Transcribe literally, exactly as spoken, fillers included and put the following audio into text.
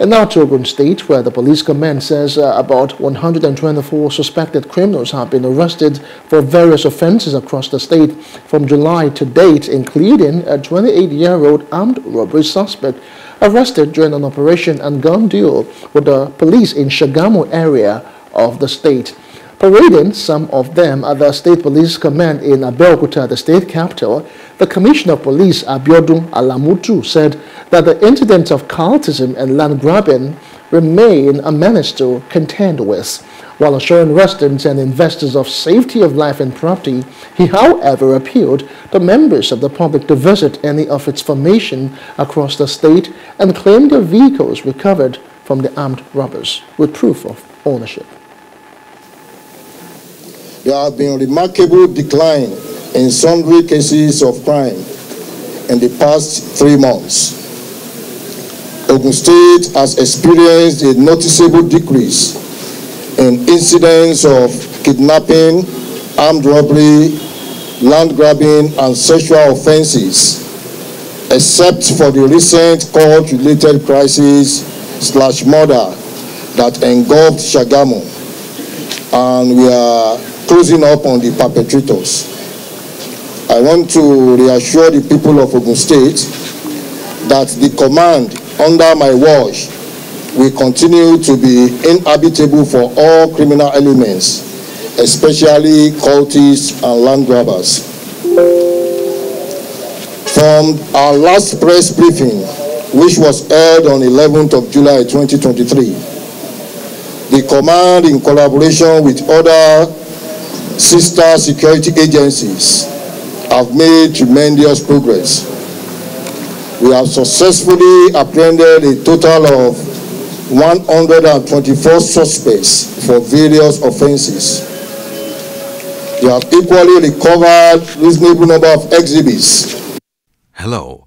And now to Ogun State, where the police command says uh, about one hundred twenty-four suspected criminals have been arrested for various offenses across the state from July to date, including a twenty-eight-year-old armed robbery suspect arrested during an operation and gun duel with the police in Sagamu area of the state. Parading some of them at the State Police Command in Abeokuta, the state capital, the Commissioner of Police, Abiodun Alamutu, said that the incidents of cultism and land grabbing remain a menace to contend with. While assuring residents and investors of safety of life and property, he, however, appealed to members of the public to visit any of its formation across the state and claim their vehicles recovered from the armed robbers with proof of ownership. There have been remarkable decline in sundry cases of crime in the past three months. Ogun State has experienced a noticeable decrease in incidents of kidnapping, armed robbery, land grabbing, and sexual offenses, except for the recent court-related crisis slash murder that engulfed Sagamu, and we are closing up on the perpetrators. I want to reassure the people of Ogun State that the command under my watch will continue to be inhabitable for all criminal elements, especially cultists and land grabbers. From our last press briefing, which was aired on eleventh of July twenty twenty-three, the command, in collaboration with other sister security agencies, have made tremendous progress. We have successfully apprehended a total of one hundred twenty-four suspects for various offenses. We have equally recovered a reasonable number of exhibits. Hello,